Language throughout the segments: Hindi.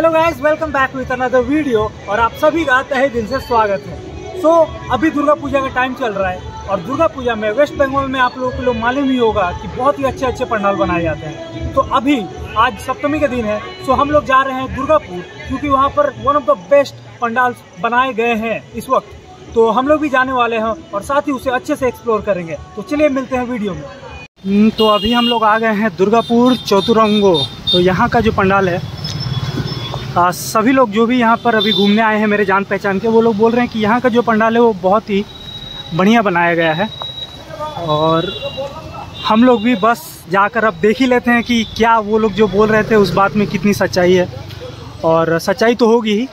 Hello guys, welcome back with another video. और आप सभी का तहे दिल से स्वागत है। अभी दुर्गा पूजा का टाइम चल रहा है और दुर्गा पूजा में वेस्ट बंगाल में आप लोगों को मालूम ही होगा कि बहुत ही अच्छे अच्छे पंडाल बनाए जाते हैं। तो अभी आज सप्तमी का दिन है, सो हम लोग जा रहे हैं दुर्गापुर, क्योंकि वहाँ पर one of the best pandal बनाए गए हैं इस वक्त। तो हम लोग भी जाने वाले हैं और साथ ही उसे अच्छे से एक्सप्लोर करेंगे। तो चलिए मिलते हैं वीडियो में। तो अभी हम लोग आ गए हैं दुर्गापुर चतुरंगो। तो यहाँ का जो पंडाल है, सभी लोग जो भी यहाँ पर अभी घूमने आए हैं मेरे जान पहचान के, वो लोग बोल रहे हैं कि यहाँ का जो पंडाल है वो बहुत ही बढ़िया बनाया गया है। और हम लोग भी बस जाकर अब देख ही लेते हैं कि क्या वो लोग जो बोल रहे थे उस बात में कितनी सच्चाई है। और सच्चाई तो होगी ही,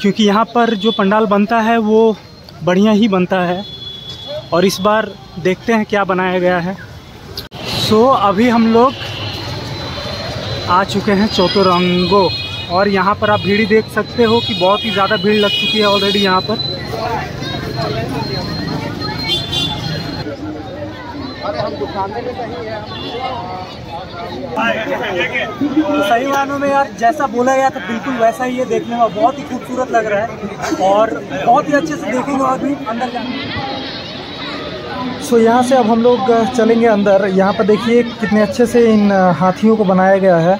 क्योंकि यहाँ पर जो पंडाल बनता है वो बढ़िया ही बनता है। और इस बार देखते हैं क्या बनाया गया है। अभी हम लोग आ चुके हैं चतुरंगो और यहाँ पर आप भीड़ देख सकते हो कि बहुत ही ज़्यादा भीड़ लग चुकी है ऑलरेडी यहाँ पर। सही मानों में यार, जैसा बोला गया था बिल्कुल वैसा ही है देखने में। बहुत ही खूबसूरत लग रहा है और बहुत ही अच्छे से देखेंगे और भी अंदर जाएंगे। यहाँ से अब हम लोग चलेंगे अंदर। यहाँ पर देखिए कितने अच्छे से इन हाथियों को बनाया गया है।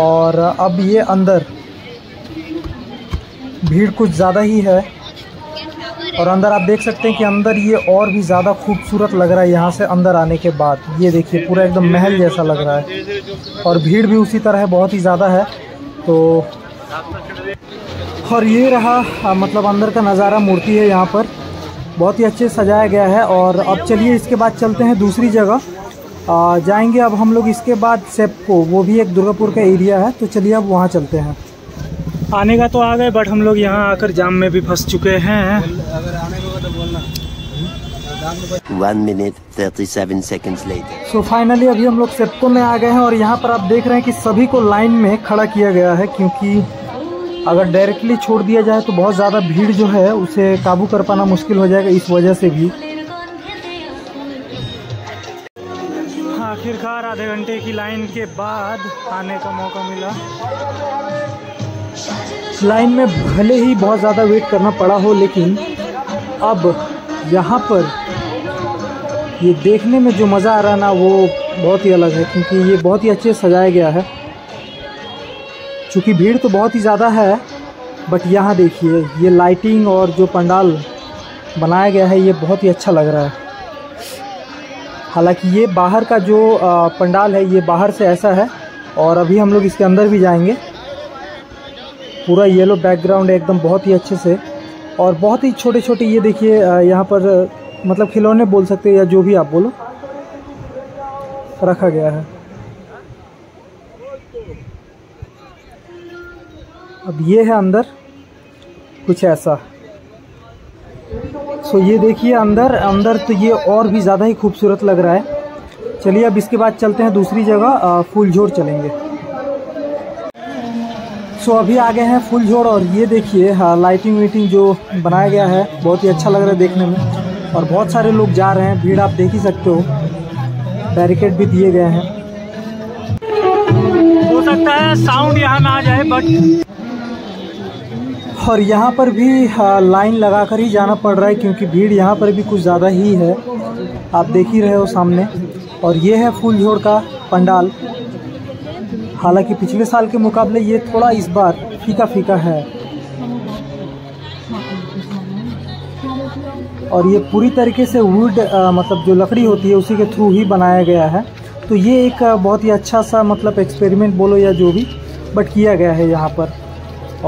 और अब ये अंदर भीड़ कुछ ज़्यादा ही है और अंदर आप देख सकते हैं कि अंदर ये और भी ज़्यादा खूबसूरत लग रहा है। यहाँ से अंदर आने के बाद ये देखिए पूरा एकदम महल जैसा लग रहा है और भीड़ भी उसी तरह बहुत ही ज़्यादा है। तो और ये रहा मतलब अंदर का नज़ारा। मूर्ति है यहाँ पर, बहुत ही अच्छे से सजाया गया है। और अब चलिए इसके बाद चलते हैं दूसरी जगह जाएंगे अब हम लोग। इसके बाद सेपको, वो भी एक दुर्गापुर का एरिया है। तो चलिए अब वहाँ चलते हैं। आने का तो आ गए, बट हम लोग यहाँ आकर जाम में भी फंस चुके हैं। अगर आने को तो बोलना। 1 minute 37 seconds later। So finally अभी हम लोग सेपको में आ गए हैं और यहाँ पर आप देख रहे हैं कि सभी को लाइन में खड़ा किया गया है, क्योंकि अगर डायरेक्टली छोड़ दिया जाए तो बहुत ज़्यादा भीड़ जो है उसे काबू कर पाना मुश्किल हो जाएगा। इस वजह से भी आखिरकार आधे घंटे की लाइन के बाद आने का मौका मिला। लाइन में भले ही बहुत ज़्यादा वेट करना पड़ा हो, लेकिन अब यहाँ पर ये देखने में जो मज़ा आ रहा ना वो बहुत ही अलग है, क्योंकि ये बहुत ही अच्छे से सजाया गया है। चूँकि भीड़ तो बहुत ही ज़्यादा है, बट यहाँ देखिए ये लाइटिंग और जो पंडाल बनाया गया है ये बहुत ही अच्छा लग रहा है। हालांकि ये बाहर का जो पंडाल है ये बाहर से ऐसा है और अभी हम लोग इसके अंदर भी जाएंगे। पूरा येलो बैकग्राउंड है एकदम बहुत ही अच्छे से और बहुत ही छोटे छोटे, ये देखिए यहाँ पर मतलब खिलौने बोल सकते हो या जो भी आप बोलो, रखा गया है। अब ये है अंदर कुछ ऐसा। ये देखिए अंदर अंदर तो ये और भी ज़्यादा ही खूबसूरत लग रहा है। चलिए अब इसके बाद चलते हैं दूसरी जगह, फुलझोड़ चलेंगे। अभी आ गए हैं फुलझोड़ और ये देखिए लाइटिंग वीटिंग जो बनाया गया है बहुत ही अच्छा लग रहा है देखने में। और बहुत सारे लोग जा रहे हैं, भीड़ आप देख ही सकते हो, बैरिकेड भी दिए गए हैं। हो सकता है साउंड यहाँ ना आ जाए, बट और यहाँ पर भी लाइन लगाकर ही जाना पड़ रहा है, क्योंकि भीड़ यहाँ पर भी कुछ ज़्यादा ही है, आप देख ही रहे हो सामने। और ये है फुलझोड़ का पंडाल। हालांकि पिछले साल के मुकाबले ये थोड़ा इस बार फीका फीका है और ये पूरी तरीके से वुड मतलब जो लकड़ी होती है उसी के थ्रू ही बनाया गया है। तो ये एक बहुत ही अच्छा सा मतलब एक्सपेरिमेंट बोलो या जो भी, बट किया गया है यहाँ पर।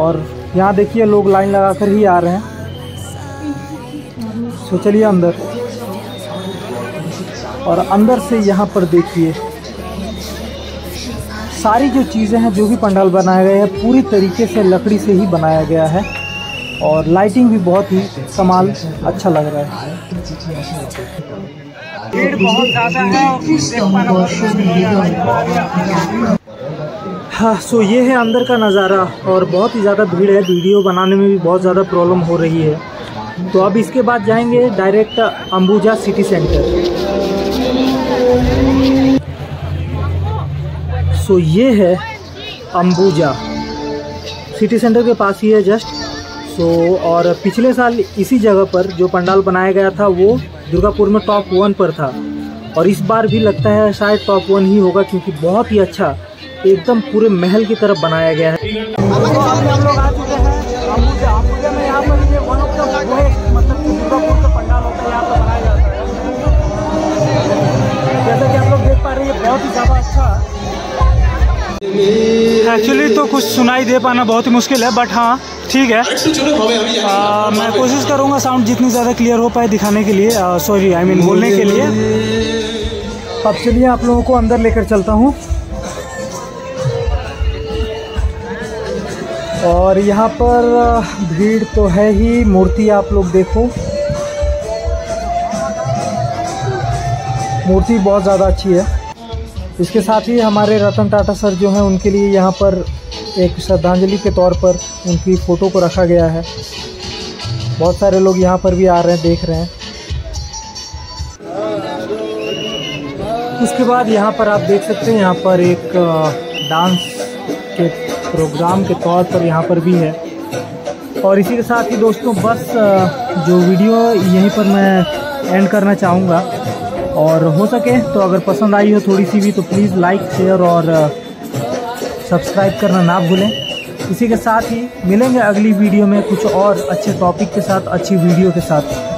और यहाँ देखिए लोग लाइन लगाकर ही आ रहे हैं। चलिए अंदर, और अंदर से यहाँ पर देखिए सारी जो चीज़ें हैं जो भी पंडाल बनाया गया है पूरी तरीके से लकड़ी से ही बनाया गया है और लाइटिंग भी बहुत ही कमाल अच्छा लग रहा है। हाँ, ये है अंदर का नज़ारा और बहुत ही ज़्यादा भीड़ है, वीडियो बनाने में भी बहुत ज़्यादा प्रॉब्लम हो रही है। तो अब इसके बाद जाएंगे डायरेक्ट अम्बुजा सिटी सेंटर। ये है अम्बुजा सिटी सेंटर के पास ही है जस्ट। सो और पिछले साल इसी जगह पर जो पंडाल बनाया गया था वो दुर्गापुर में टॉप 1 पर था, और इस बार भी लगता है शायद टॉप 1 ही होगा, क्योंकि बहुत ही अच्छा एकदम पूरे महल की तरफ बनाया गया है। एक्चुअली तो कुछ सुनाई दे पाना बहुत ही मुश्किल है, बट हाँ ठीक है, मैं कोशिश करूँगा साउंड जितनी ज़्यादा क्लियर हो पाए दिखाने के लिए, सॉरी आई मीन बोलने के लिए। अब चलिए आप लोगों को अंदर लेकर चलता हूँ, और यहाँ पर भीड़ तो है ही, मूर्ति आप लोग देखो, मूर्ति बहुत ज़्यादा अच्छी है। इसके साथ ही हमारे रतन टाटा सर जो हैं उनके लिए यहाँ पर एक श्रद्धांजलि के तौर पर उनकी फ़ोटो को रखा गया है। बहुत सारे लोग यहाँ पर भी आ रहे हैं, देख रहे हैं। उसके बाद यहाँ पर आप देख सकते हैं, यहाँ पर एक डांस के प्रोग्राम के तौर पर यहाँ पर भी है। और इसी के साथ ही दोस्तों बस जो वीडियो यहीं पर मैं एंड करना चाहूँगा, और हो सके तो अगर पसंद आई हो थोड़ी सी भी तो प्लीज़ लाइक शेयर और सब्सक्राइब करना ना भूलें। इसी के साथ ही मिलेंगे अगली वीडियो में कुछ और अच्छे टॉपिक के साथ, अच्छी वीडियो के साथ।